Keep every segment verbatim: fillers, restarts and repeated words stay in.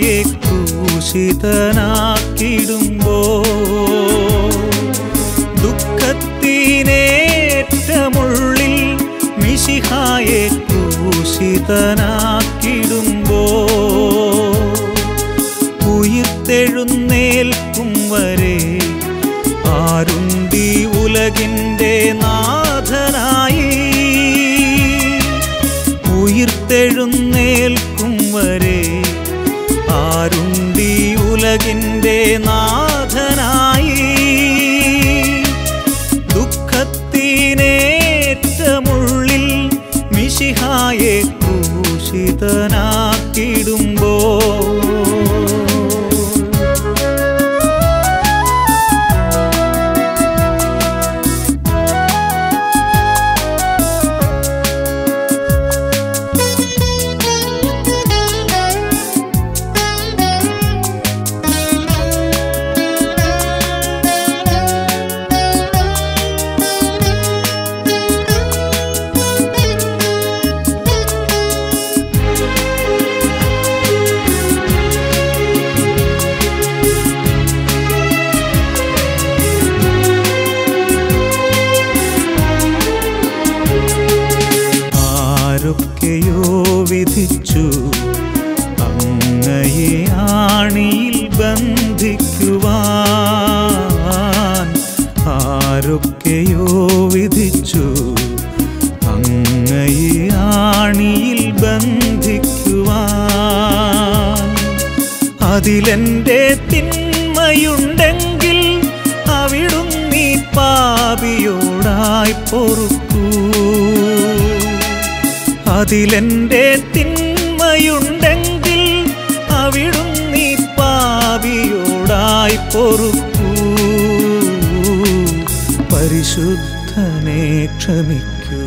യെ ക്രൂശിതനാക്കിടുമ്പോൾ ദുഃഖത്തിനേറ്റമുള്ളിൽ മിശിഹായെ ക്രൂശിതനാക്കിടുമ്പോൾ ഉയിർത്തെഴുന്നേൽക്കും വരെ ആരുണ്ടി ഉലകിൻ്റെ നാഥനായി ഉയിർത്തെഴുന്നേൽക്കും വരെ ആരുണ്ടി ഉലകിൻ്റെ നാഥനായി ദുഃഖത്തിനേറ്റമുള്ളിൽ മിശിഹായെ ക്രൂശിതനാക്കിടുമ്പോൾ വിധിച്ചു അങ്ങയെ ആണിയിൽ ബന്ധിക്കുവാൻ ആരൊക്കെയോ വിധിച്ചു അങ്ങയെ ആണിയിൽ ബന്ധിക്കുവാൻ അതിലെൻ്റെ തിന്മയുണ്ടെങ്കിൽ അവിടുന്ന് പാപിയോടായി പൊറുക്കൂ അതിലെൻ്റെ തിന്മയുണ്ടെങ്കിൽ അവിടുന്ന് പാപിയോടായി പൊറുക്കൂ പരിശുദ്ധനെ ക്ഷമിക്കൂ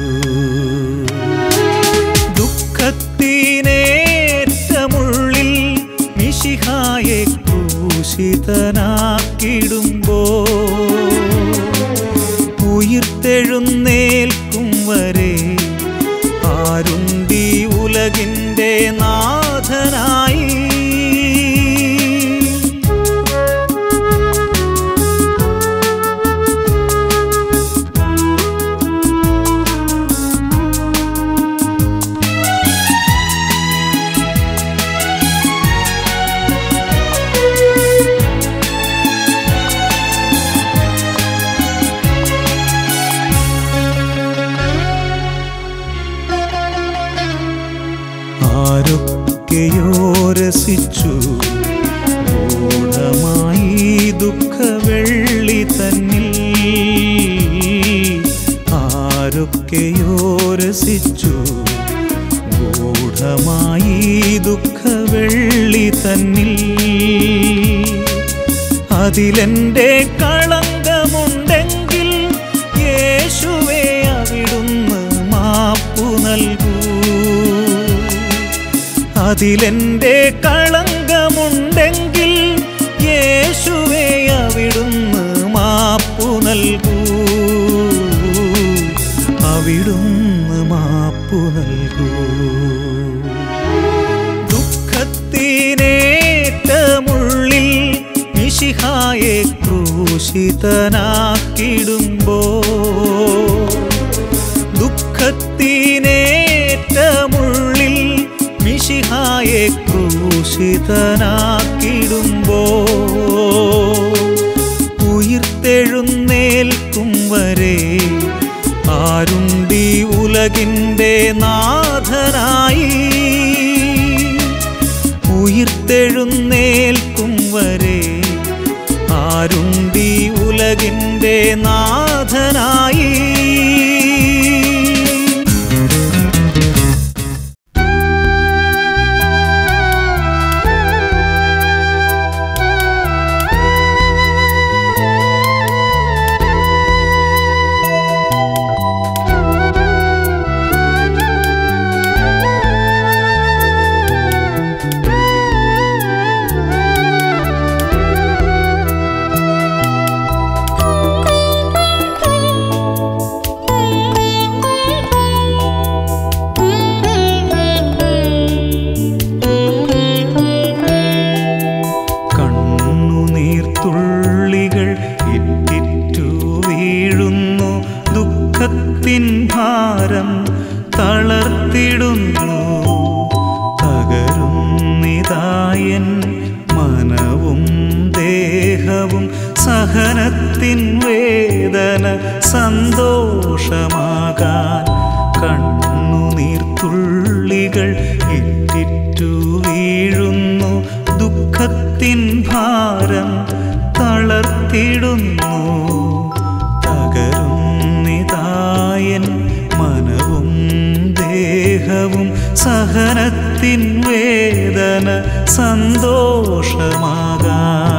ദുഃഖത്തിനേറ്റമുള്ളിൽ മിശിഹായെ ക്രൂശിതനാക്കിടുമ്പോൾ ഉയിർത്തെഴുന്നേൽക്കും വരെ ആരുണ്ടി ഉലകിൻ്റെ നാഥനായി രസിച്ചു ഗൂഢമായി ദുഃഖവെള്ളി തന്നിൽ ആരൊക്കെയോ രസിച്ചു ഗൂഢമായി ദുഃഖവെള്ളി തന്നിൽ അതിലെൻ്റെ കളങ്കമുണ്ടെങ്കിൽ യേശുവേ അവിടുന്ന് മാപ്പു നൽകൂ അതിലെൻ്റെ കളങ്കമുണ്ടെങ്കിൽ യേശുവേ അവിടുന്ന് മാപ്പു നൽകൂ അവിടുന്ന് മാപ്പു നൽകൂ ദുഃഖത്തിനേറ്റമുള്ളിൽ മിശിഹായെ ക്രൂശിതനാക്കിടുമ്പോൾ ദുഃഖത്തിനേറ്റമുള്ളിൽ മിശിഹായെ ക്രൂശിതനാക്കിടുമ്പോൾ ഉയിർത്തെഴുന്നേൽക്കും വരെ ആരുണ്ടി ഉലകിൻ്റെ നാഥനായി ഉയിർത്തെഴുന്നേൽക്കും വരെ ആരുണ്ടി ഉലകിൻ്റെ നാഥനായി സഹനത്തിൻ വേദന സന്തോഷമാകാൻ കണ്ണുനീർത്തുള്ളികൾ ഇറ്റിറ്റു വീഴുന്നു, ദുഃഖത്തിൻ ഭാരം തളർത്തിടുന്നു, തകരുന്നിതായൻ മനവും ദേഹവും സഹനത്തിൻ വേദന സന്തോഷമാകാൻ.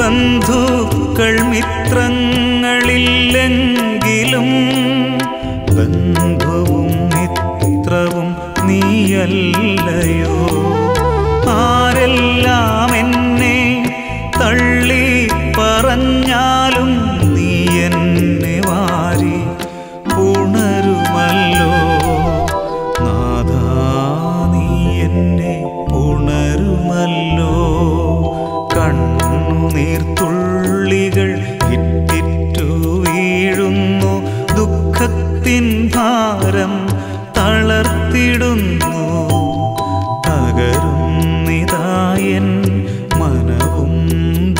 ബന്ധുക്കൾ മിത്രങ്ങളില്ലെങ്കിലും ബന്ധുവും മിത്രവും നീയല്ലയോ? ആരെല്ലാം എന്നെ തള്ളി പറഞ്ഞാലും നീ എന്നെ വാരി ഉണരുമല്ലോ നാഥാ, നീ എന്നെ ഉണരുമല്ലോ. കണ്ണുനീർത്തുള്ളികൾ ഇറ്റിറ്റു വീഴുന്നു, ദുഃഖത്തിൻ ഭാരം തളർത്തിടുന്നു, തകരുന്നിതായൻ മനവും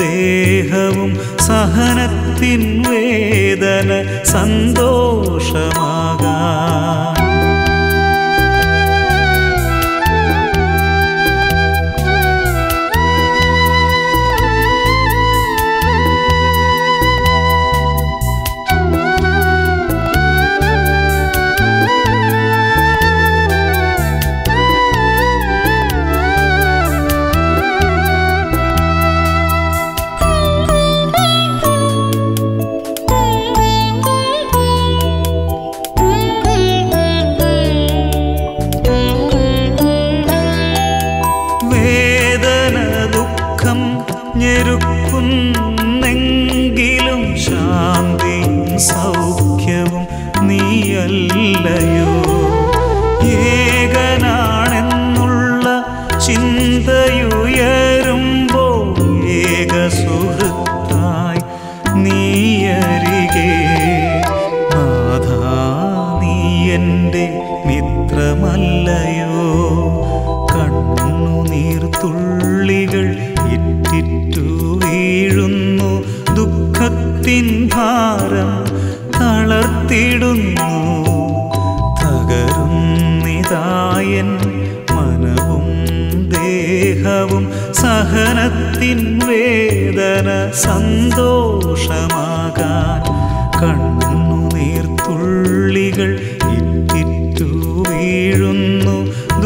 ദേഹവും സഹനത്തിൻ വേദന സന്തോഷമാകാൻ. ഞെരുക്കുന്നെങ്കിലും ശാന്തിയും സൗഖ്യവും നീയല്ലയോ? ഏകനാണെന്നുള്ള ചിന്തയുയരുമ്പോൾ ഏകസുഹൃത്തായി നീയരികെ നാഥാ, നീ എൻ്റെ മിത്രമല്ലയോ? കണ്ണുനീർത്തുള്ളികൾ ഇറ്റിറ്റു വീഴുന്നു, ദുഃഖത്തിൻ ഭാരം തളർത്തിടുന്നു, തകരുന്നിതായൻ മനവും ദേഹവും സഹനത്തിൻ വേദന സന്തോഷമാകാൻ. കണ്ണുനീർത്തുള്ളികൾ ഇറ്റിറ്റു വീഴുന്നു,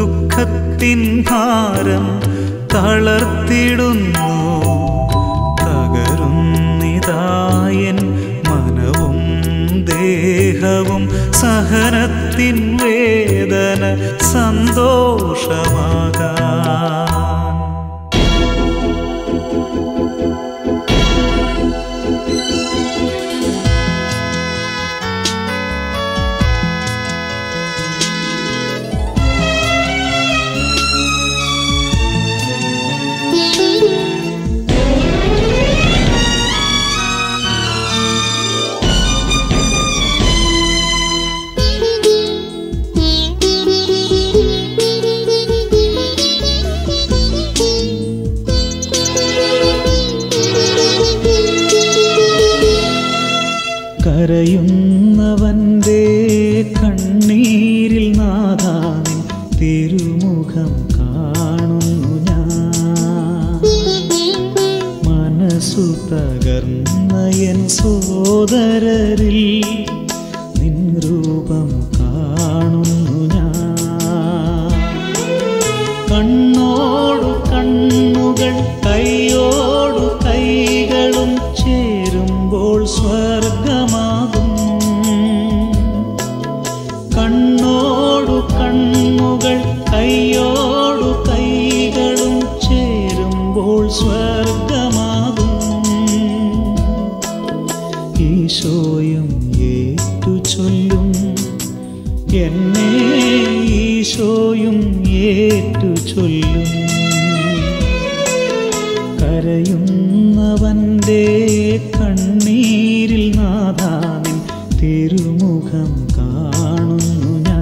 ദുഃഖത്തിൻ ഭാരം തളർത്തിടുന്നു, തകരുന്നിതായൻ മനവും ദേഹവും സഹനത്തിൻ വേദന സന്തോഷമാകാൻ. കരയുന്നവൻ്റെ കണ്ണീരിൽ നാഥാ നിൻ തിരുമുഖം കാണുന്നു ഞാൻ. മനസ്സു തകർന്ന എൻ സോദരരിൽ നിൻ രൂപം കാണുന്നു ഞാൻ. കണ്ണോടു കണ്ണുകൾ കൈയോടു കൈകളും ചേരുമ്പോൾ സ്വർഗമാകും. കണ്ണോടു കണ്ണുകൾ കൈയോടു കൈകളും ചേ ഈശോയും ഏറ്റു ചൊല്ലും കരയുന്നവന്റെ കണ്ണീരിൽ നാഥാവിൻ തിരുമുഖം കാണുന്നു ഞാൻ.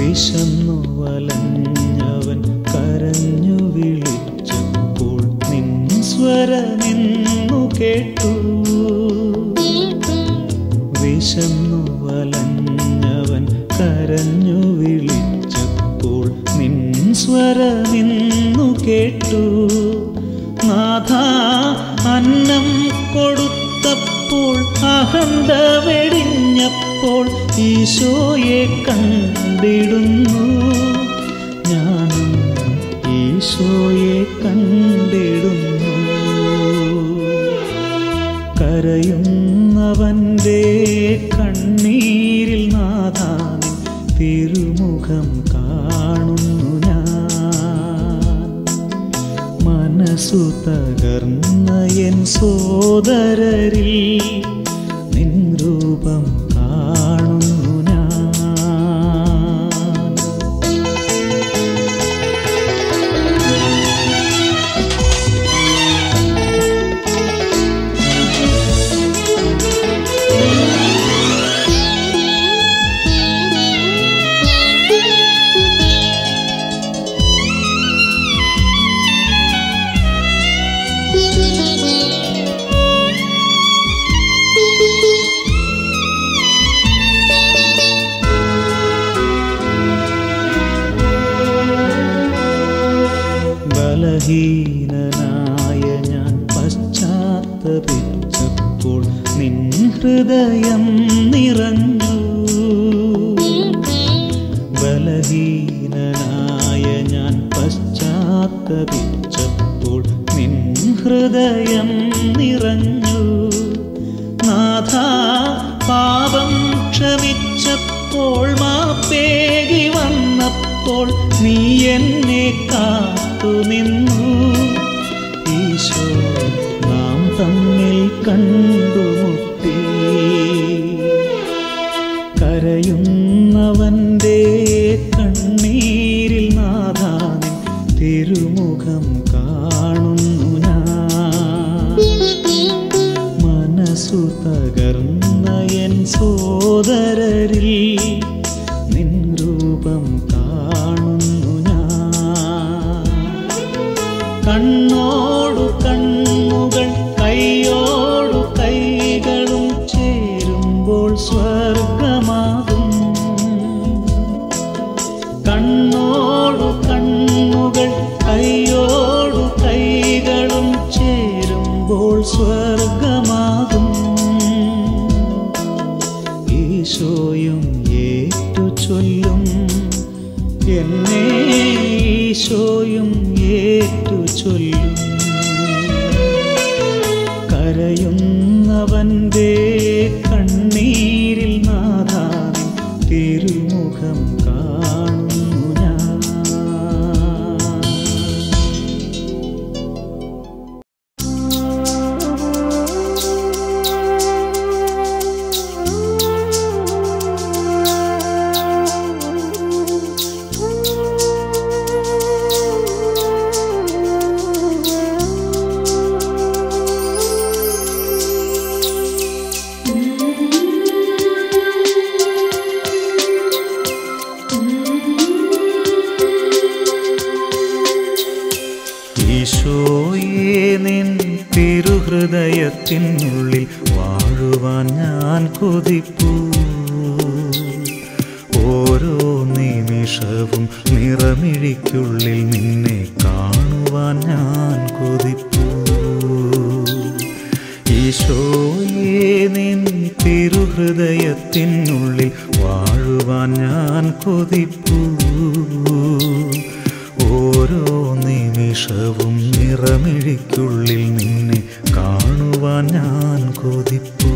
വിശന്നു വലഞ്ഞവൻ കരഞ്ഞു വിളിച്ചപ്പോൾ നിൻ സ്വരമെന്നു കേട്ടു. വിശന്നു വലഞ്ഞവൻ കരഞ്ഞു വിളിച്ചപ്പോൾ നിൻ സ്വരമെന്നു കേട്ടു. നാഥാ അന്നം കൊടുത്തപ്പോൾ അഹന്ത വെടിഞ്ഞപ്പോൾ ഈശോയെ കണ്ടിടുന്നു ഞാനും, ഈശോയെ കണ്ടിടുന്നു. കരയുന്നവന്റെ കണ്ണീരിൽ നാഥാൻ തിരുമുഖം കാണുന്നു ഞാൻ. മനസ്സു തകർന്ന എൻ സോദരരിൽ നിൻ രൂപം കാണുന്നു ഞാൻ. ബലഹീനനായ ഞാൻ പശ്ചാത്തപിച്ചപ്പോൾ നിൻ ഹൃദയം നിറഞ്ഞു. ബലഹീനനായ ഞാൻ പശ്ചാത്തപിച്ചപ്പോൾ നിൻ ഹൃദയം നിറഞ്ഞു. നാഥാ പാപം ക്ഷമിച്ചപ്പോൾ മാപ്പേകി വന്നപ്പോൾ നീ എന്നെ കാത്തു നിന്നു. ഈശോ നാം തമ്മിൽ കണ്ടുമുട്ടി. കരയുന്നവന്റെ കണ്ണീരിൽ നാഥാവിൻ തിരുമുഖം കാണുന്നു ഞാൻ. മനസ്സു തകർന്ന എൻ സോദരരിൽ നിൻ രൂപം കാണുന്നു ഞാൻ. കണ്ണോടു കണ്ണുകൾ കൈയോടു കൈകളും ചേരുമ്പോൾ സ്വർഗമാകും. കണ്ണോടു കണ്ണുകൾ കൈയോടു കൈകളും ചേരുമ്പോൾ സ്വർഗമാകും. ഈശോയും ഏറ്റു ചൊല്ലും എന്നെ, ഈശോയും ഏറ്റു ചൊല്ലും. കരയുന്നവന്റെ കണ്ണീരിൽ നാഥാവിൻ തിരുമുഖം കാണുന്നു ഞാൻ. ഈശോയേ നിൻ തിരുഹൃദയത്തിനുള്ളിൽ വാഴുവാൻ ഞാൻ കൊതിപ്പൂ. ഓരോ നിമിഷവും നിറമിഴിക്കുള്ളിൽ നിന്നെ കാണുവാൻ ഞാൻ കൊതിപ്പൂ. ഈശോയേ നിൻ തിരു ഹൃദയത്തിനുള്ളിൽ വാഴുവാൻ ഞാൻ കൊതിപ്പൂ. ഓരോ നിമിഷവും നിറമിഴിക്കുള്ളിൽ നിന്നെ കാണുവാൻ ഞാൻ കൊതിപ്പൂ.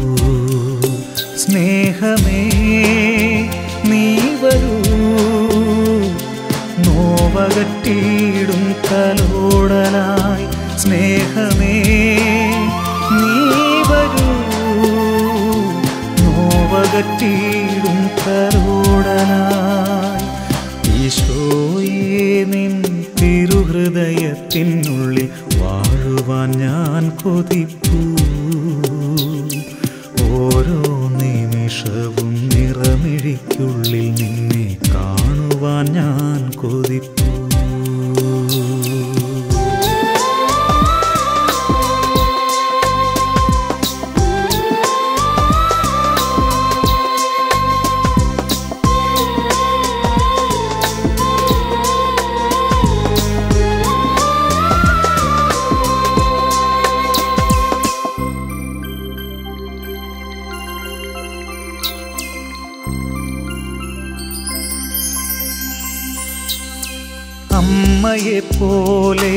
സ്നേഹമേ നീ വരൂ, നോവകറ്റിയിടും തലോടലായി. സ്നേഹമേ നീ വരൂ, നോവകറ്റിയിടും തലോടലായി. ഈശോയേ നിൻ തിരുഹൃദയത്തിനുള്ളിൽ വാഴുവാൻ ഞാൻ കൊതിപ്പൂ. ഓരോ നിമിഷവും നിറമിഴിക്കുള്ളിൽ നിന്നെ കാണുവാൻ ഞാൻ കൊതിപ്പൂ. അമ്മയെപ്പോലെ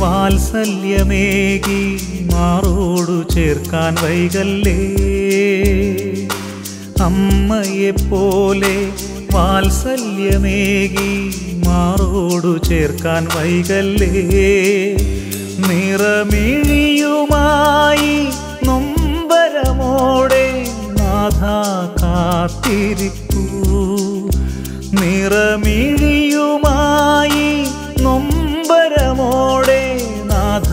വാത്സല്യമേകി മാറോടു ചേർക്കാൻ വൈകല്ലേ. അമ്മയെപ്പോലെ വാത്സല്യമേകി മാറോടു ചേർക്കാൻ വൈകല്ലേ. നിറമിഴിയുമായി നൊമ്പരമോടെ നാഥാ കാത്തിരിപ്പൂ. നിറമിഴിയുമായി നൊമ്പരമോടെ നാഥ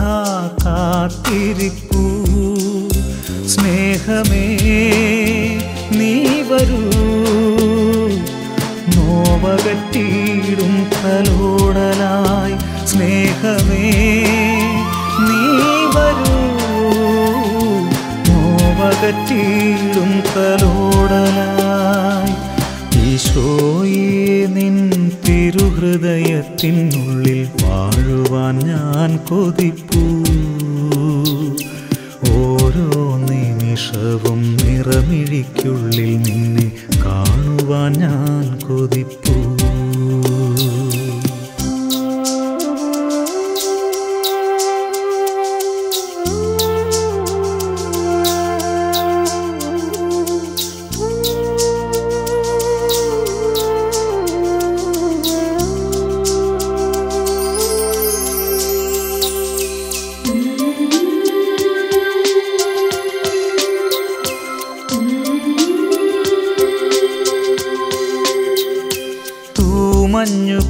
കാത്തിരിപ്പൂ. സ്നേഹമേ നീ വരൂ, നോവകറ്റിയിടും തലോടലായി. സ്നേഹമേ നീ വരൂ, നോവകറ്റിയിടും തലോടലായി. ഈശോയേ നിൻ തിരുഹൃദയത്തിനുള്ളിൽ വാഴുവാൻ ഞാൻ കൊതിപ്പൂ. ഓരോ നിമിഷവും നിറമിഴിക്കുള്ളിൽ നിന്നെ കാണുവാൻ ഞാൻ കൊതിപ്പൂ.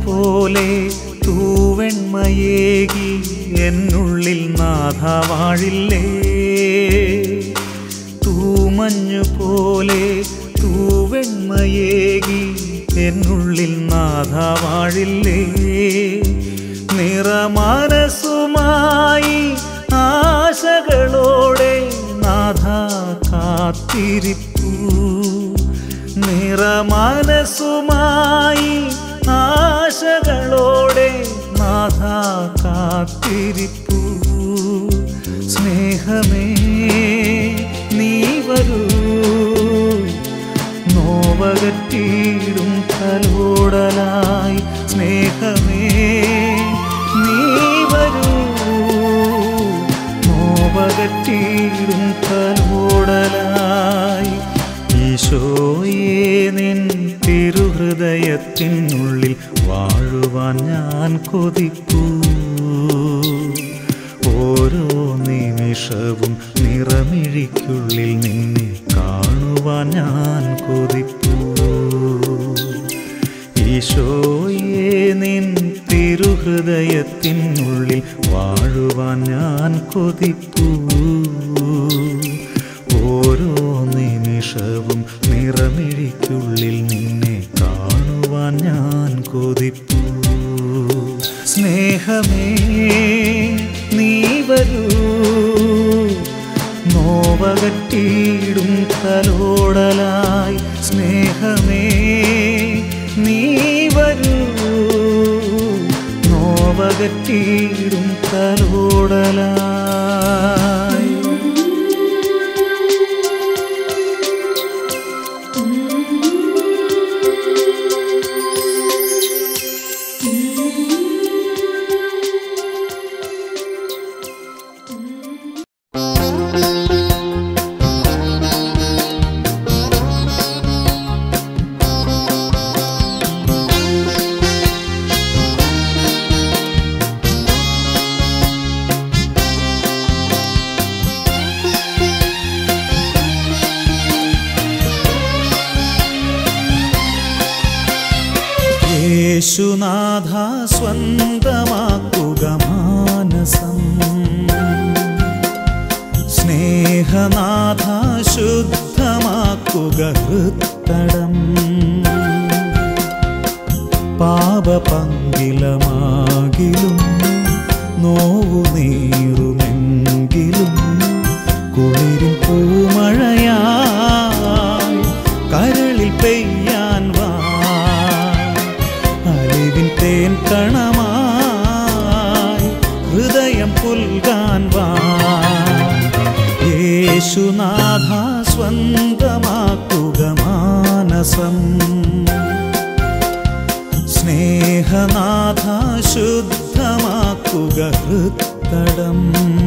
പോലെ തൂവെൺമയേകി എന്നുള്ളിൽ നാഥ വാഴില്ലേ. തൂമഞ്ഞു പോലെ തൂവെൺമയേകി എന്നുള്ളിൽ നാഥ വാഴില്ലേ. നിറമനസുമായി ആശകളോടെ നാഥ കാത്തിരിപ്പൂ. നിറമനസുമായി ആശകളോടെ നാഥ കാത്തിരിപ്പൂ. സ്നേഹമേ നീ വരൂ, നോവകറ്റിയിടും തലോടലായി. സ്നേഹമേ നീ വരൂ, നോവകറ്റിയിടും തലോടലായി. ഈശോയേ നിൻ തിരുഹൃദയത്തിനുള്ളിൽ വാഴുവാൻ ഞാൻ കൊതിപ്പൂ. ഓരോ നിമിഷവും നിറമിഴിക്കുള്ളിൽ നിന്നെ കാണുവാൻ ഞാൻ കൊതിപ്പൂ. ഈശോയേ നിൻ തിരുഹൃദയത്തിനുള്ളിൽ വാഴുവാൻ ഞാൻ കൊതിപ്പൂ. ഓരോ നിമിഷവും നിറമിഴിക്കുള്ളിൽ നിന്നെ കാണുവാൻ ഞാൻ കൊതിപ്പൂ. സ്നേഹമേ നീ വരൂ, നോവകറ്റിയിടും തലോടലായി. സ്നേഹമേ നീ വരൂ, നോവകറ്റിയിടും തലോടലായി. യേശുനാഥ സ്വന്തമാക്കുക മാനസം, സ്നേഹനാഥ ശുദ്ധമാക്കുക ഹൃത്തടം. പാപപങ്കിലമാകിലും നോവു നീറുമെങ്കിലും കുളിരിൽ പൂമഴയാ കരളിൽ പെയ്യാൻ വാ. അലിവിൻ തേൻ കണമായി ഹൃദയം പുൽകാൻ വാ. യേശുനാഥ സ്വന്തമാക്കുക മാനസം, സ്നേഹനാഥ ശുദ്ധമാക്കുക ഹൃത്തടം.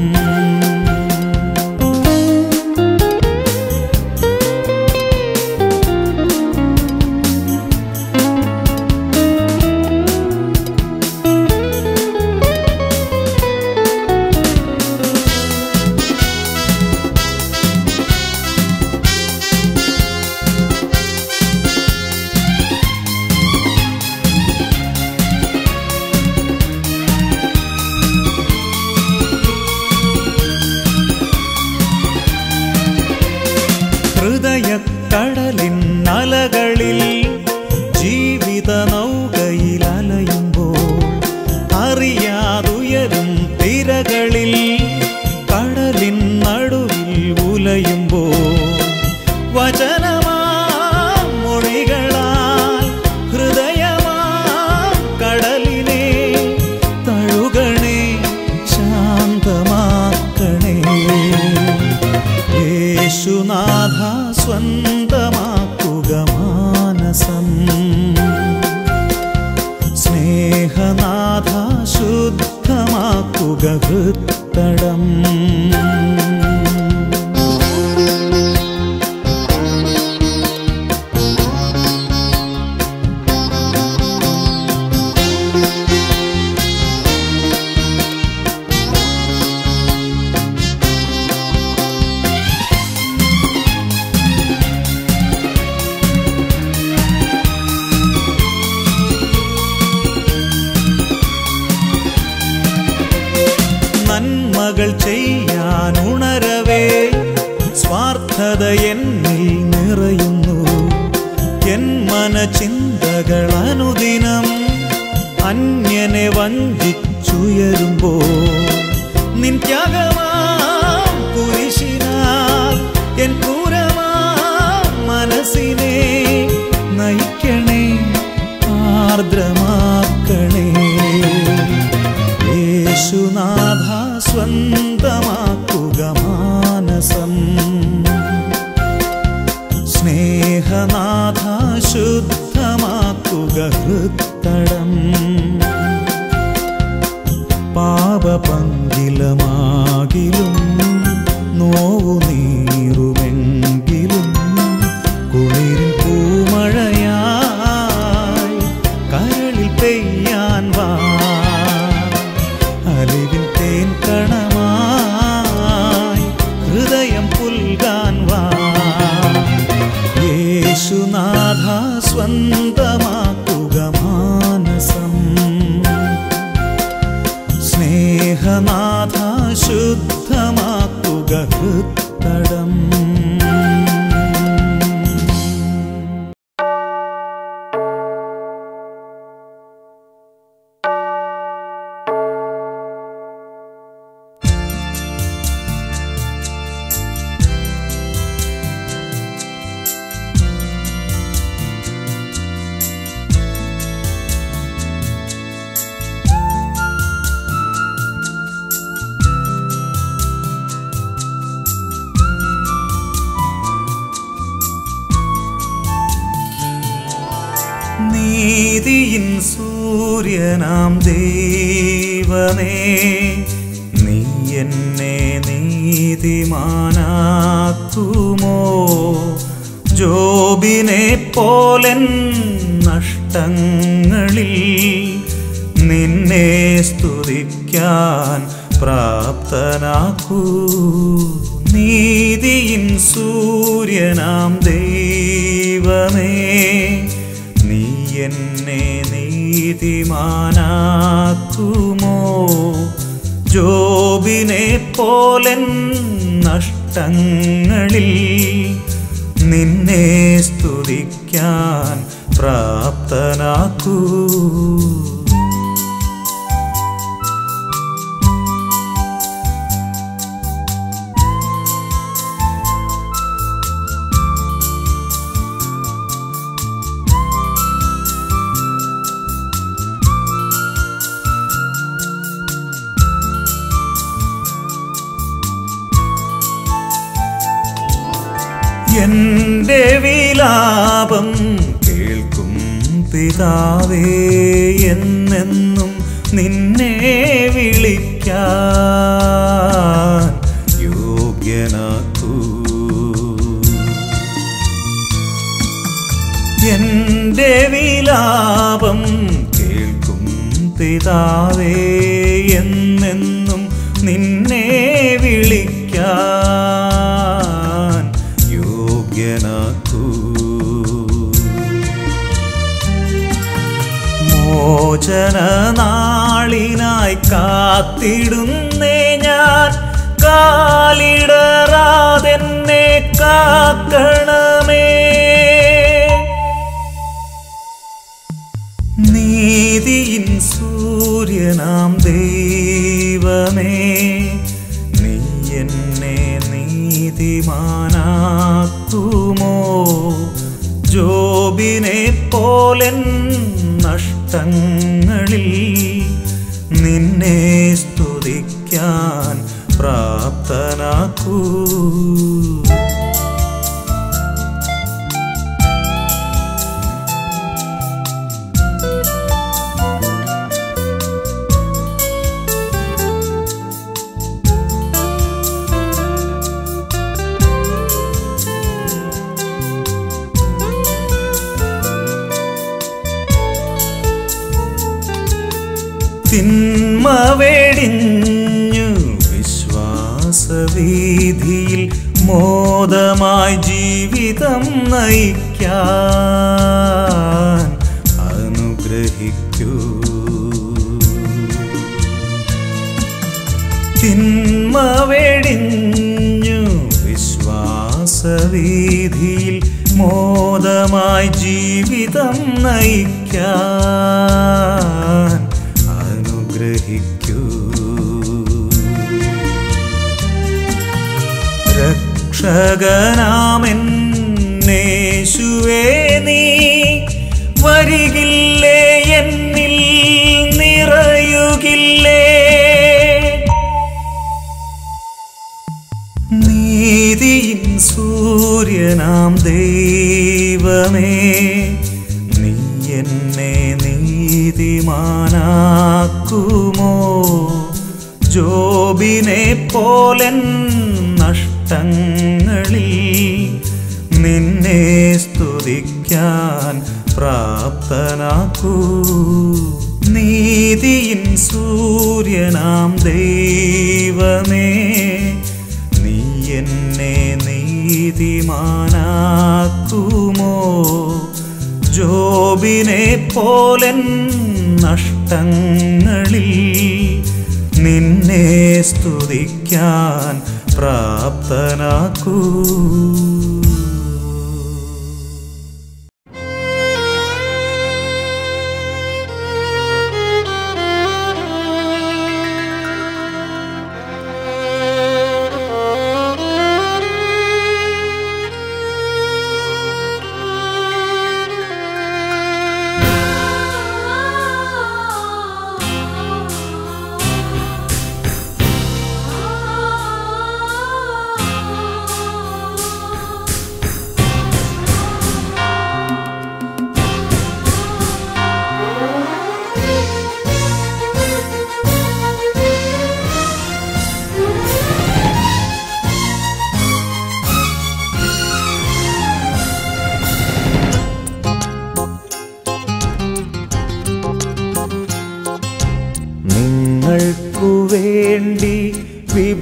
നീ നീതിമാനാക്കുമോ? ജോബിനെ പോലൻ നഷ്ടങ്ങളിൽ നിന്നെ സ്തുതിക്കാൻ പ്രാപ്തനാക്കൂ. എന്റെ വിലാപം കേൾക്കും പിതാവേ, എന്നെന്നും നിന്നെ വിളിക്കാൻ യോഗ്യനാക്കൂ. എന്റെ വിലാപം കേൾക്കും പിതാവേ, എന്നെന്നും നിന്നെ വിളിക്കാൻ മോചനനാളിനായി കാത്തിടുന്നേ ഞാൻ, കാലിടറാതെന്നെ കാക്കണമേ. നീതിയിൻ സൂര്യനാം ദൈവമേ, നീ എന്നെ നീതിമാനാക്കുമോ? ജോബിനെ പോലൻ നഷ്ടങ്ങളിൽ നിന്നെ സ്തുതിക്കാൻ പ്രാപ്തനാക്കൂ. തിന്മ വെടിഞ്ഞു വിശ്വാസവീതിയിൽ മോദമായി ജീവിതം നയിക്കാൻ അനുഗ്രഹിക്കൂ. തിന്മ വെടിഞ്ഞു വിശ്വാസവീതിയിൽ മോദമായി ജീവിതം നയിക്കാൻ രക്ഷകനാമെന്നേശുവേ, നീ വരികില്ലേ? എന്നിൽ നിറയുകില്ലേ? നീതിയിൻ സൂര്യനാം ദൈവമേ, നീ എന്നെ നീതിമാനാക്കുമോ? ജോബിനെ പോലൻ നഷ്ടങ്ങളിൽ നിന്നെ സ്തുതിക്കാൻ പ്രാപ്തനാക്കൂ. നീതിയിൻ സൂര്യനാം ദൈവമേ, നീ എന്നെ നീതിമാനാക്കുമോ? ജോബിനെ പോലൻ നഷ്ടങ്ങളിൽ നിന്നെ സ്തുതിക്കാൻ പ്രാപ്തനാക്കൂ.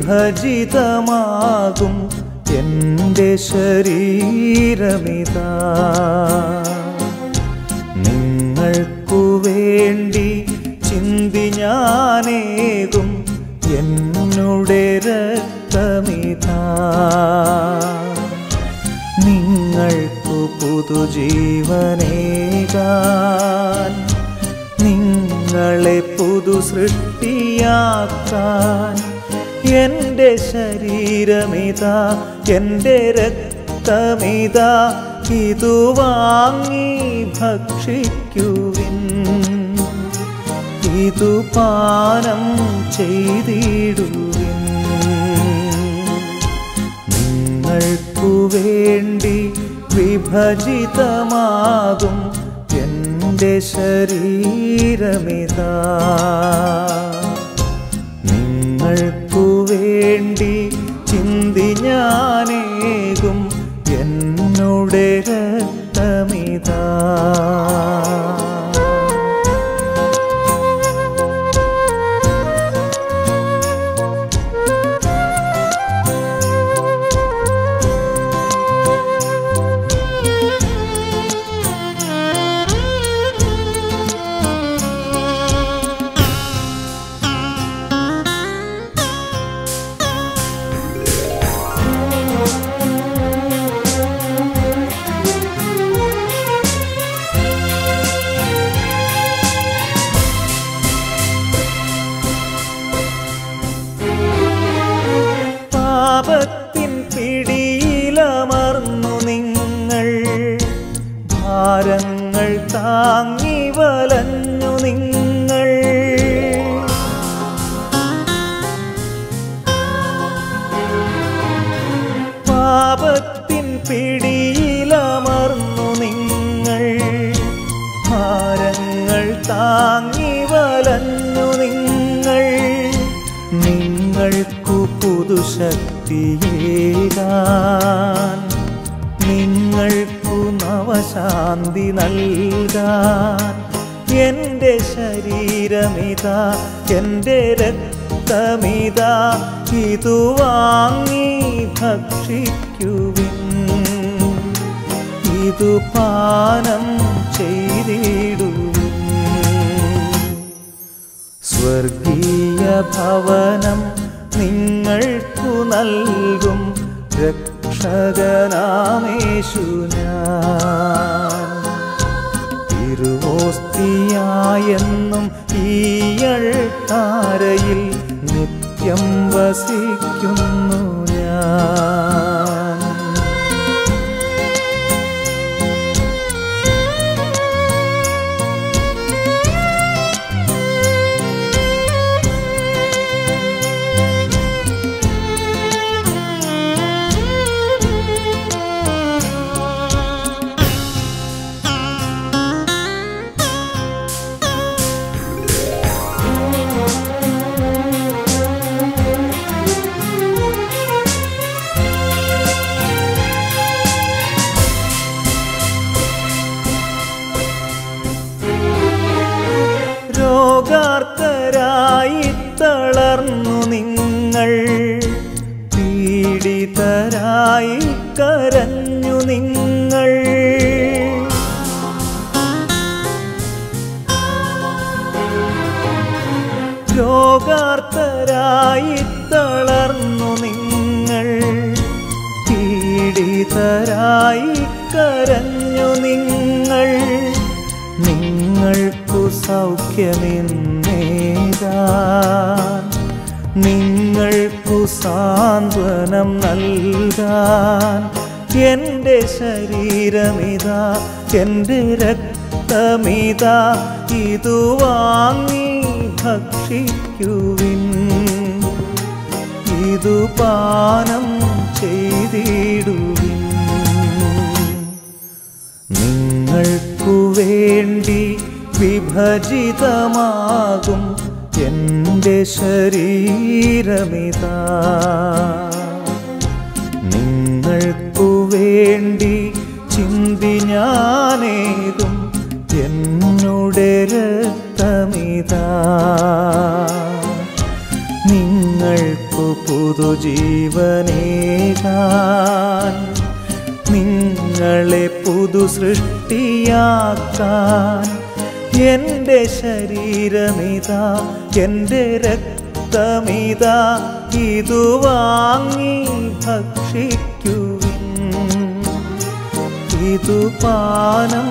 ഭജിതമാകും എൻ്റെ ശരീരമിതാ, നിങ്ങൾക്കു വേണ്ടി എന്നുടെ രക്തമിതാ നിങ്ങൾക്കു പുതുജീവനേകാൻ നിങ്ങളെ പുതുസൃഷ്ടിയാക്കാൻ എൻ്റെ ശരീരമിതാ എൻ്റെ രക്തമിതാ ഇതു വാങ്ങി ഭക്ഷിക്കുവിൻ ഇതു പാനം ചെയ്തിടുവിൻ നിങ്ങൾക്കു വേണ്ടി വിഭജിതമാകും എൻ്റെ ശരീരമിതാ നിങ്ങൾക്കു വേണ്ടി ചിന്തി ഞാനേകും എന്നുടെ രക്തമിതാ താങ്ങി വലഞ്ഞു നിങ്ങൾ പാപത്തിൻ പിടിയിലമർന്നു നിങ്ങൾ ഭാരങ്ങൾ താങ്ങി വലഞ്ഞു നിങ്ങൾ നിങ്ങൾക്കു പുതുശക്തിയേകാൻ നിങ്ങൾക്കു നവശാന്തി നൽകാൻ എൻ്റെ ശരീരമിതാ എൻ്റെ രക്തമിതാ ഇതു വാങ്ങി ഭക്ഷിക്കുവിൻ ഇതു പാനം ചെയ്തിടുവിൻ സ്വർഗീയ ഭവനം നിങ്ങൾക്കു നൽകും രക്ഷകനാമേശു ഞാൻ തിരുവോസ്തിയായെന്നും ഈയൾത്താരയിൽ നിത്യം വസിക്കുന്നു ഞാൻ. രോഗാർത്തരായി തളർന്നു നിങ്ങൾ പീഡിതരായി കരഞ്ഞു നിങ്ങൾ രോഗാർത്തരായി തളർന്നു നിങ്ങൾ പീഡിതരായി കരഞ്ഞു നിങ്ങൾ നിങ്ങൾക്കു സൗഖ്യമെന്നേകാൻ നിങ്ങൾക്കു സാന്ത്വനം നൽകാൻ എൻ്റെ ശരീരമിതാ എൻ്റെ രക്തമിതാ ഇതു വാങ്ങി ഭക്ഷിക്കുവിൻ ഇതു പാനം ചെയ്തിടുവിൻ നിങ്ങൾക്കു വേണ്ടി വിഭജിതമാകും എൻ്റെ ശരീരമിതാ നിങ്ങൾക്കു വേണ്ടി ചിന്തി ഞാനേകും എന്നുടെ രക്തമിതാ നിങ്ങൾക്കു പുതുജീവനേകാൻ നിങ്ങളെ പുതുസൃഷ്ടിയാക്കാൻ എൻ്റെ ശരീരമിതാ എൻ്റെ രക്തമിതാ അമൃതമിതാ ഇതു വാങ്ങി ഭക്ഷിക്കുവിൻ, ഇതു പാനം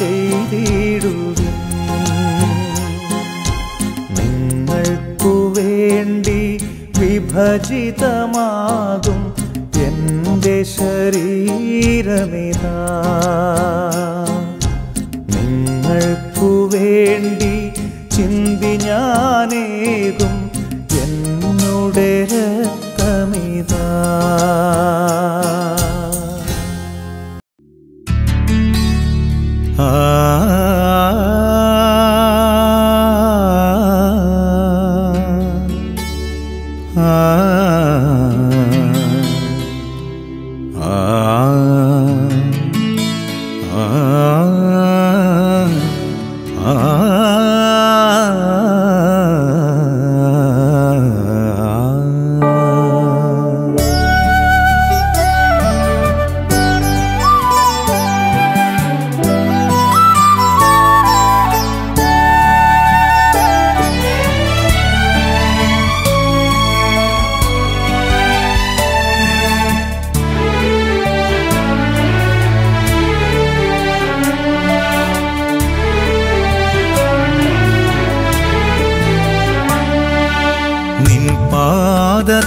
ചെയ്തിടുവിൻ. നിങ്ങൾക്കു വേണ്ടി വിഭജിതമാകും എൻ്റെ ശരീരമിതാ, നിങ്ങൾക്കു വേണ്ടി ചിന്തി ഞാനേകും എന്നുടെ രക്തമിതാ. ആ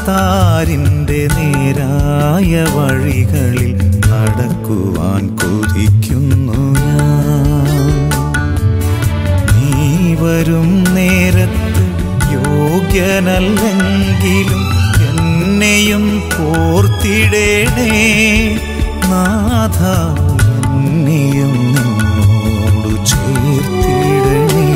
താരിൻ്റെ നേരായ വഴികളിൽ നടക്കുവാൻ കൊതിക്കുന്നു ഞാൻ. നീ വരും നേരത്ത് യോഗ്യനല്ലെങ്കിലും എന്നെയും കോർത്തിടേണേ നാഥ, എന്നെയും നിന്നോട് ചേർത്തിടണേ.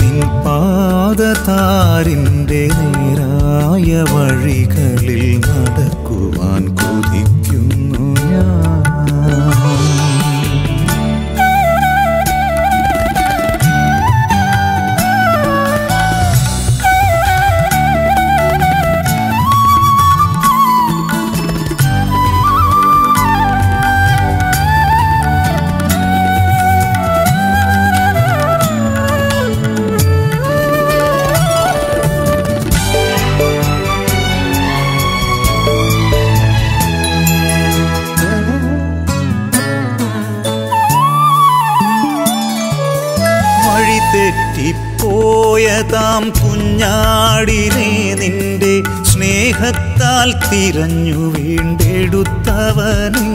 നിൻ പാദതാരിൻ്റെ നേരായ വഴികളിൽ നടക്കുവാൻ കൊതിക്കുന്നു ഞാൻ. ാം കുഞ്ഞാടിനെ നിന്റെ സ്നേഹത്താൽ തിരഞ്ഞു വീണ്ടെടുത്തവനെ,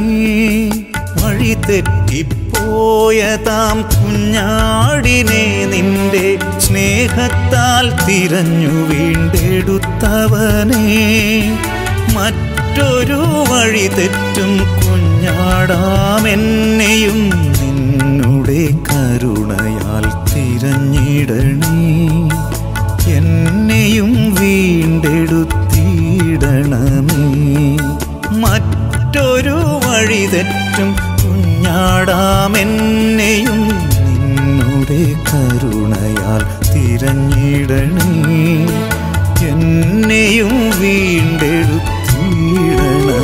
വഴിതെറ്റിപ്പോയതാം കുഞ്ഞാടിനെ നിന്റെ സ്നേഹത്താൽ തിരഞ്ഞു വീണ്ടെടുത്തവനെ, മറ്റൊരു വഴിതെറ്റും കുഞ്ഞാടാമെന്നെയും നിന്നുടെ കരുണയാൽ തിരഞ്ഞിടണേ, എന്നെയും വീണ്ടെടുത്തിടണമേ. മറ്റൊരു വഴിതെറ്റും കുഞ്ഞാടാമെന്നെയും നിന്നുടെ കരുണയാൽ തിരഞ്ഞിടണേ, എന്നെയും വീണ്ടെടുത്തിടണമേ.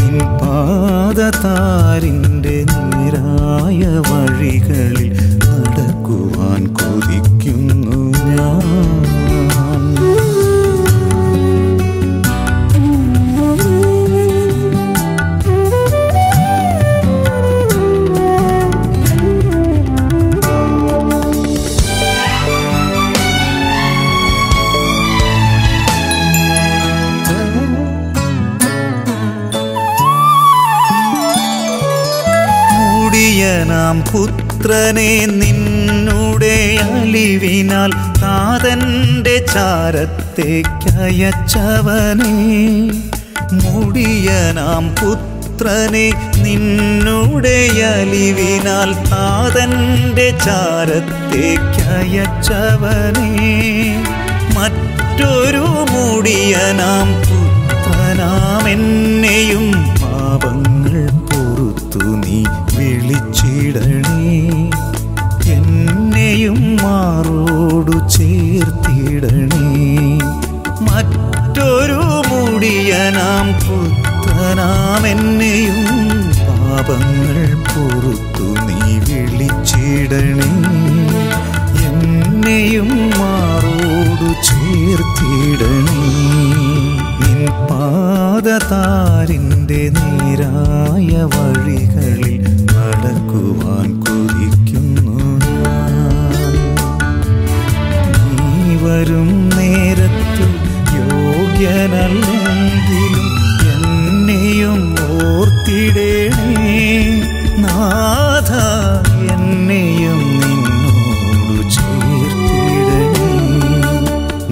നിൻ പാദതാരിൻ്റെ നേരായ വഴികളിൽ നടക്കുവാൻ കൊതിക്കുന്നു ഞാൻ. ാം പുത്രനെ നിന്നുടെ അലിവിനാൽ താതൻ്റെ ചാരത്തേക്കയച്ചവനെ, മുടിയനാം പുത്രനെ നിന്നുടെ അലിവിനാൽ താതൻ്റെ ചാരത്തേക്കയച്ചവനെ, മറ്റൊരു മുടിയനാം പുത്രനാം എന്നെയും പാപങ്ങൾ പൊറുത്തു നീ വിളിച്ചിടണേ, എന്നെയും മാറോടു ചേർത്തിടണേ. മറ്റൊരു മുടിയനാം പുത്രനാം എന്നെയും പാപങ്ങൾ പൊറുത്തു നീ വിളിച്ചിടണേ, എന്നെയും മാറോടു ചേർത്തിടണേ, നിൻ പാദതാരിന്റെ നേരായ വഴികളിൽ നടക്കുവാൻ കൊതിക്കുന്നു ഞാൻ. നീ വരും നേരത്തിൽ യോഗ്യനല്ലെങ്കിലും എന്നെയും ഓർത്തിടണേ നാഥ, എന്നെയും നിന്നോടു ചേർത്തിടണേ,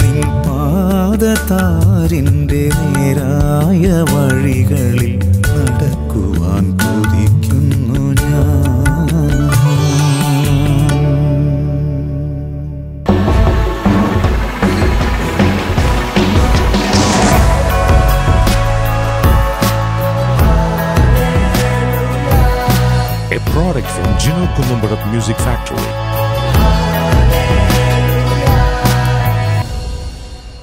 നിൻ പാദതാരിന്റെ നേരായ വഴികളിൽ നടക്കുവാൻ കൊതിക്കുന്നു ഞാൻ. Product from Gino Kulumbarat Music Factory.